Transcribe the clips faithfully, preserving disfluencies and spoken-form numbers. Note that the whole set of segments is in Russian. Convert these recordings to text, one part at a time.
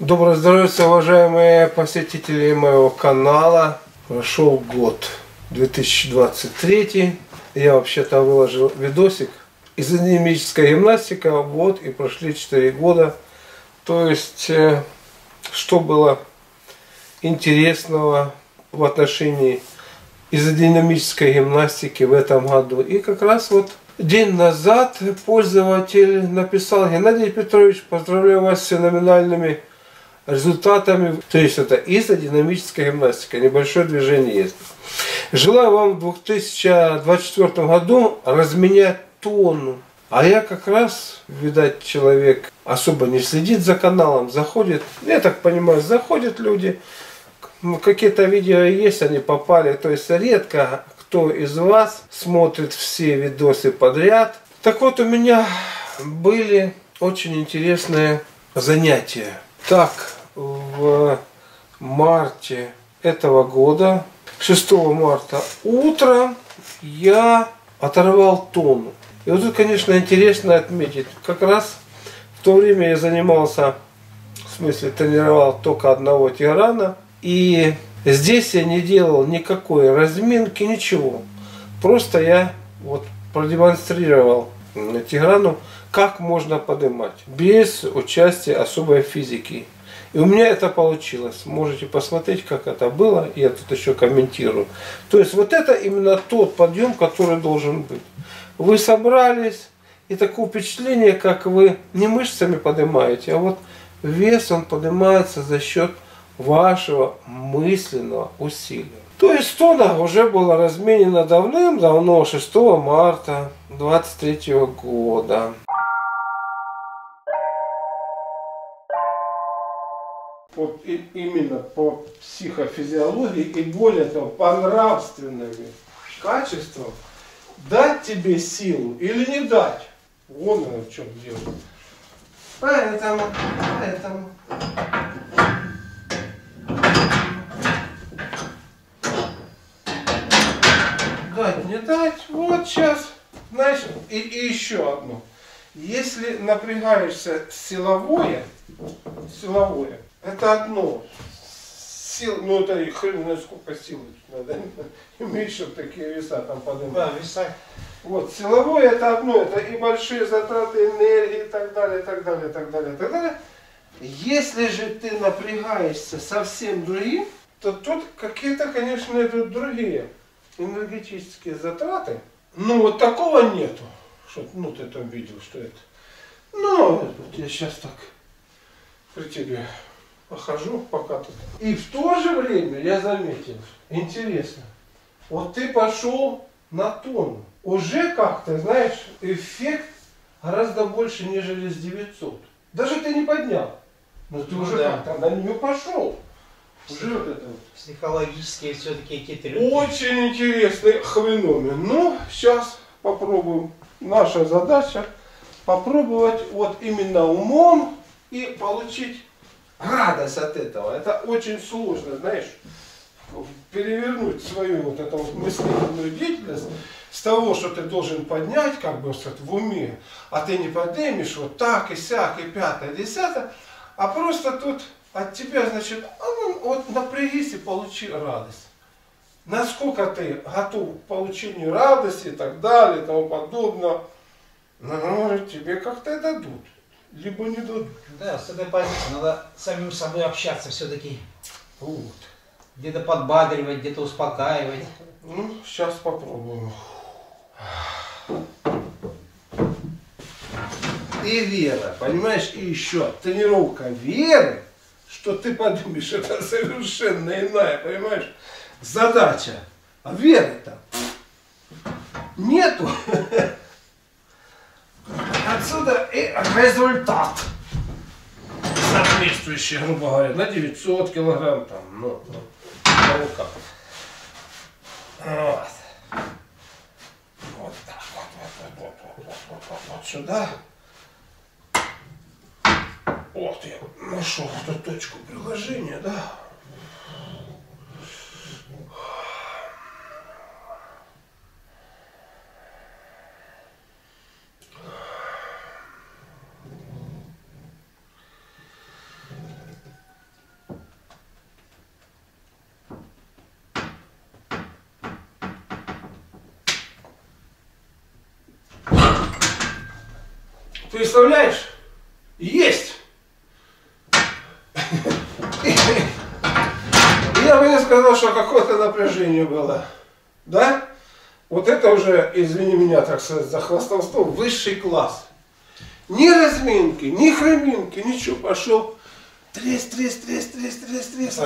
Доброго здоровья, уважаемые посетители моего канала. Прошел год две тысячи двадцать третий. Я вообще-то выложил видосик. Изодинамическая гимнастика. Вот и прошли четыре года. То есть, что было интересного в отношении изодинамической гимнастики в этом году. И как раз вот день назад пользователь написал: Геннадий Петрович, поздравляю вас с феноменальными результатами. То есть это изодинамическая гимнастика, небольшое движение есть. Желаю вам в две тысячи двадцать четвёртом году разменять тонну. А я как раз, видать, человек особо не следит за каналом, заходит, я так понимаю, заходят люди, какие-то видео есть, они попали, то есть редко кто из вас смотрит все видосы подряд. Так вот, у меня были очень интересные занятия. Так, в марте этого года, шестого марта утром, я оторвал тонну. И вот тут, конечно, интересно отметить, как раз в то время я занимался, в смысле тренировал только одного тиграна. И здесь я не делал никакой разминки, ничего. Просто я вот продемонстрировал тиграну, как можно поднимать без участия особой физики. И у меня это получилось. Можете посмотреть, как это было. Я тут еще комментирую. То есть вот это именно тот подъем, который должен быть. Вы собрались, и такое впечатление, как вы не мышцами поднимаете, а вот вес он поднимается за счет вашего мысленного усилия. То есть тонна уже была разменена давным-давно, шестого марта две тысячи двадцать третьего года. Вот именно по психофизиологии и более того по нравственным качествам дать тебе силу или не дать. Вон оно в чем дело. Поэтому, поэтому. Дать, не дать. Вот сейчас. Знаешь, и, и еще одно. Если напрягаешься силовое, силовое, это одно. Сил, ну это и хрен знает сколько силы тут надо иметь, чтобы такие веса там поднимать. Да, веса. Вот, силовое это одно, это и большие затраты энергии и так далее, и так далее, и так далее, и так далее. Если же ты напрягаешься совсем другим, то тут какие-то, конечно, идут другие энергетические затраты. Ну вот такого нету, что, ну ты там видел, что это. Ну, вот я сейчас так при тебе похожу пока тут. И в то же время я заметил, интересно, вот ты пошел на тонну. Уже как-то, знаешь, эффект гораздо больше, нежели с девятисот. Даже ты не поднял, но ты ну, уже да. Как-то на нее пошел. Уже вот это вот. Психологические все-таки какие-то люди. Очень интересный феномен. Ну, сейчас попробуем. Наша задача попробовать вот именно умом и получить радость от этого. Это очень сложно, знаешь, перевернуть свою вот эту вот мыслительную деятельность с того, что ты должен поднять, как бы сказать, в уме, а ты не поднимешь вот так и сяк, и пятое, десятое, а просто тут от тебя, значит, вот напрягись и получи радость. Насколько ты готов к получению радости и так далее, и тому подобное, ну, тебе как-то и дадут. Либо не дадут. Да, с этой позиции надо самим собой общаться все-таки. Вот. Где-то подбадривать, где-то успокаивать. Ну, сейчас попробуем. И вера, понимаешь, и еще тренировка веры, что ты подумаешь, это совершенно иная, понимаешь, задача. А веры-то нету. Отсюда и результат соответствующий, грубо говоря, на девятьсот килограмм там, ну, ну, полка. Вот. Вот так вот, вот, вот, вот, вот, вот, вот, вот сюда. Вот я нашел эту точку приложения, да. Ты вставляешь? Есть! Я бы не сказал, что какое-то напряжение было. Да? Вот это уже, извини меня, так сказать, за хвастовство, высший класс. Ни разминки, ни хроминки, ничего. Пошел. Трес, трес, трес, трес, трес, трес.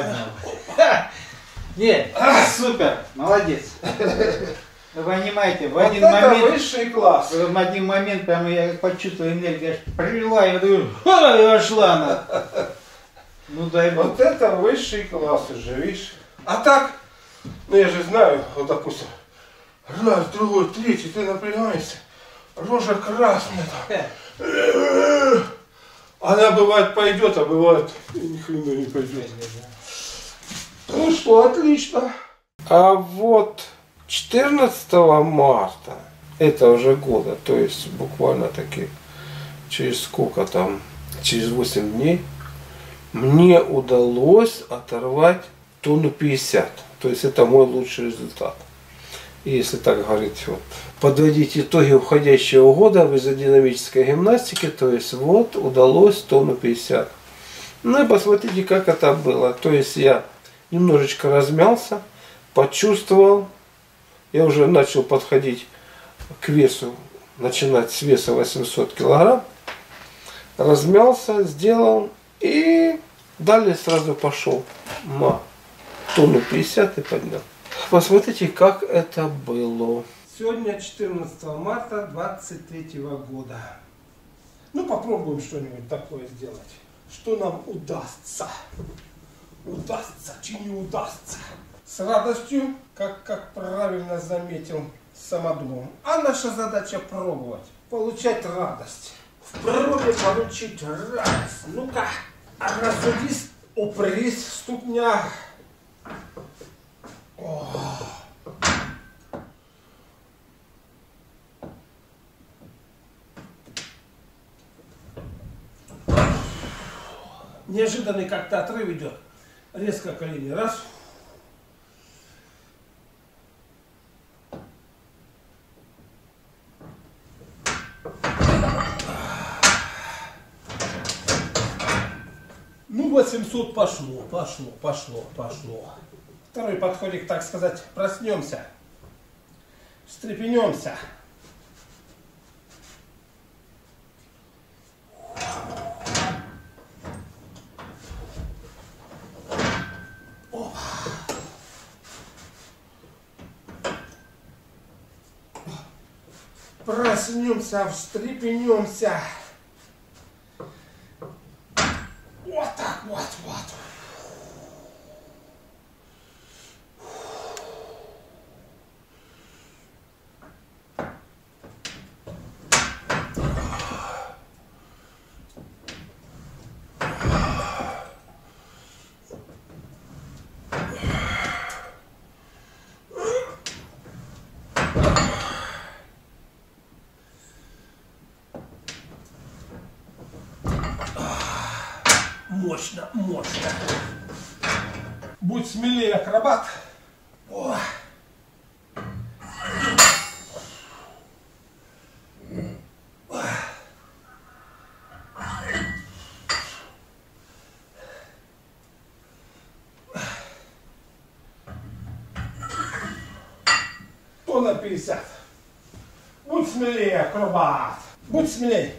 Нет, супер, молодец. Вы понимаете, в один момент... высший класс. В один момент, прямо я почувствовал энергию, прилила, и я думаю, и вошла она. Ну дай бог. Вот это высший класс уже, видишь. А так, ну я же знаю, вот допустим, раз, другой, третий, ты напрягаешься, рожа красная там. Она бывает пойдет, а бывает ни хрена не пойдет. Ну что, отлично. А вот четырнадцатого марта этого же года, то есть буквально таки через сколько там, через восемь дней, мне удалось оторвать тонну пятьдесят. То есть это мой лучший результат. И если так говорить, вот, подводить итоги уходящего года в изодинамической гимнастике, то есть вот удалось тонну пятьдесят. Ну и посмотрите, как это было. То есть я немножечко размялся, почувствовал, я уже начал подходить к весу, начинать с веса восемьсот килограмм, размялся, сделал и далее сразу пошел на тонну пятьдесят и поднял. Посмотрите, как это было. Сегодня четырнадцатое марта две тысячи двадцать третьего года. Ну попробуем что-нибудь такое сделать. Что нам удастся? Удастся, чи не удастся? С радостью, как, как правильно заметил Самодумов. А наша задача пробовать, получать радость. В пробе получить радость. Ну-ка, рассудись, упрись в ступня. О. Неожиданный как-то отрыв идет. Резко колени. Раз. Ну, восемьсот пошло, пошло, пошло, пошло. Второй подходик, так сказать, проснемся, встрепенемся. Опа. Проснемся, встрепенемся. Вот так вот, вот. Мощно, мощно. Будь смелее, акробат. О. тонна пятьдесят. Будь смелее, акробат. Будь смелее.